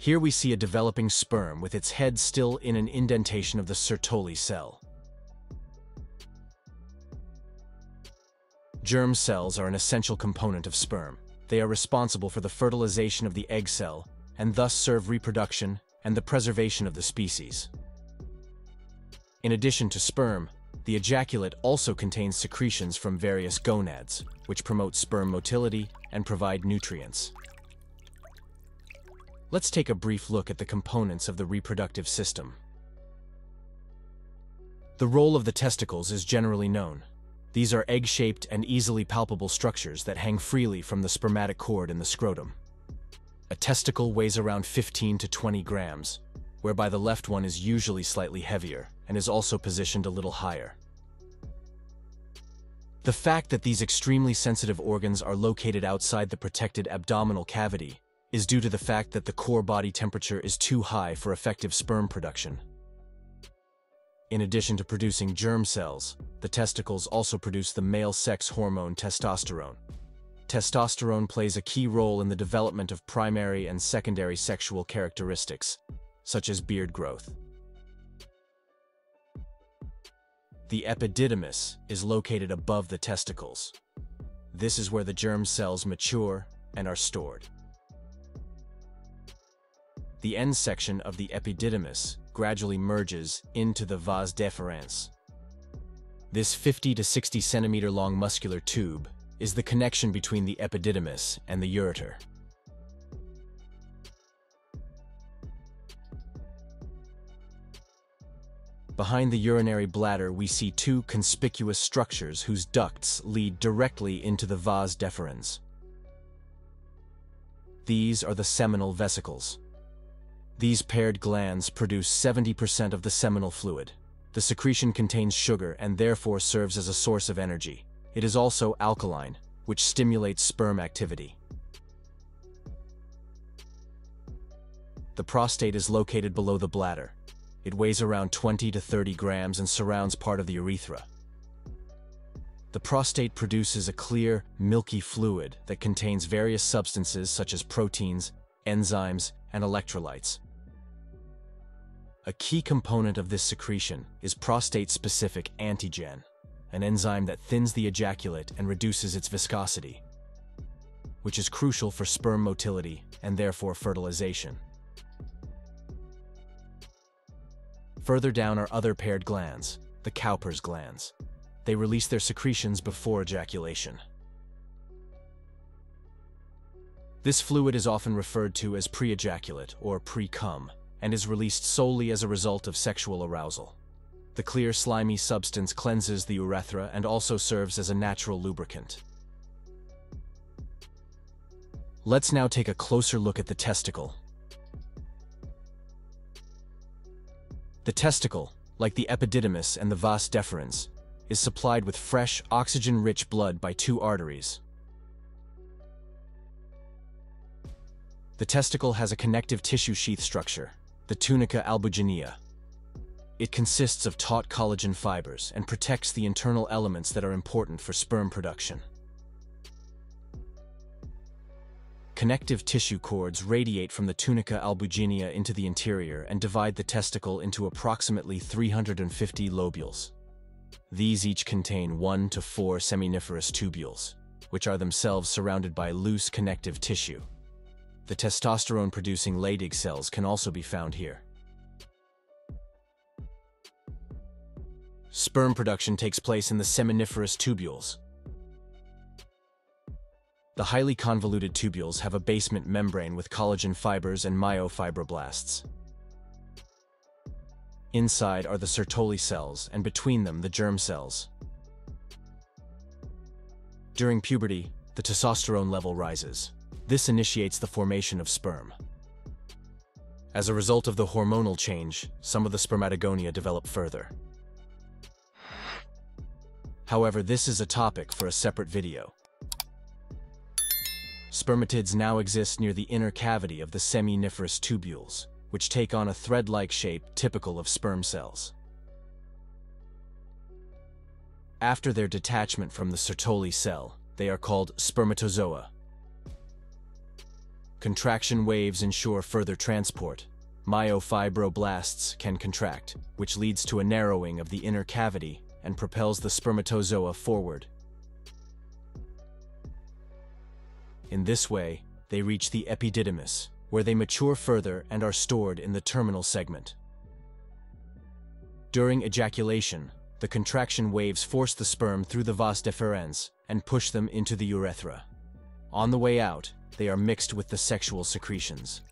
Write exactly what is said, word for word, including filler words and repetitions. Here we see a developing sperm with its head still in an indentation of the Sertoli cell. Germ cells are an essential component of sperm. They are responsible for the fertilization of the egg cell and thus serve reproduction and the preservation of the species. In addition to sperm, the ejaculate also contains secretions from various gonads, which promote sperm motility and provide nutrients. Let's take a brief look at the components of the reproductive system. The role of the testicles is generally known. These are egg-shaped and easily palpable structures that hang freely from the spermatic cord in the scrotum. A testicle weighs around fifteen to twenty grams, whereby the left one is usually slightly heavier and is also positioned a little higher. The fact that these extremely sensitive organs are located outside the protected abdominal cavity is due to the fact that the core body temperature is too high for effective sperm production. In addition to producing germ cells, the testicles also produce the male sex hormone testosterone. Testosterone plays a key role in the development of primary and secondary sexual characteristics, such as beard growth. The epididymis is located above the testicles. This is where the germ cells mature and are stored. The end section of the epididymis gradually merges into the vas deferens. This fifty to sixty centimeter long muscular tube is the connection between the epididymis and the ureter. Behind the urinary bladder, we see two conspicuous structures whose ducts lead directly into the vas deferens. These are the seminal vesicles. These paired glands produce seventy percent of the seminal fluid. The secretion contains sugar and therefore serves as a source of energy. It is also alkaline, which stimulates sperm activity. The prostate is located below the bladder. It weighs around twenty to thirty grams and surrounds part of the urethra. The prostate produces a clear, milky fluid that contains various substances such as proteins, enzymes, and electrolytes. A key component of this secretion is prostate-specific antigen, an enzyme that thins the ejaculate and reduces its viscosity, which is crucial for sperm motility and therefore fertilization. Further down are other paired glands, the Cowper's glands. They release their secretions before ejaculation. This fluid is often referred to as pre-ejaculate or pre-cum, and is released solely as a result of sexual arousal. The clear, slimy substance cleanses the urethra and also serves as a natural lubricant. Let's now take a closer look at the testicle. The testicle, like the epididymis and the vas deferens, is supplied with fresh, oxygen-rich blood by two arteries. The testicle has a connective tissue sheath structure, the tunica albuginea. It consists of taut collagen fibers and protects the internal elements that are important for sperm production. Connective tissue cords radiate from the tunica albuginea into the interior and divide the testicle into approximately three hundred fifty lobules. These each contain one to four seminiferous tubules, which are themselves surrounded by loose connective tissue. The testosterone-producing Leydig cells can also be found here. Sperm production takes place in the seminiferous tubules. The highly convoluted tubules have a basement membrane with collagen fibers and myofibroblasts. Inside are the Sertoli cells, and between them the germ cells. During puberty, the testosterone level rises. This initiates the formation of sperm. As a result of the hormonal change, some of the spermatogonia develop further. However, this is a topic for a separate video. Spermatids now exist near the inner cavity of the seminiferous tubules, which take on a thread-like shape typical of sperm cells. After their detachment from the Sertoli cell, they are called spermatozoa. Contraction waves ensure further transport. Myofibroblasts can contract, which leads to a narrowing of the inner cavity and propels the spermatozoa forward. In this way, they reach the epididymis, where they mature further and are stored in the terminal segment. During ejaculation, the contraction waves force the sperm through the vas deferens and push them into the urethra. On the way out, they are mixed with the sexual secretions.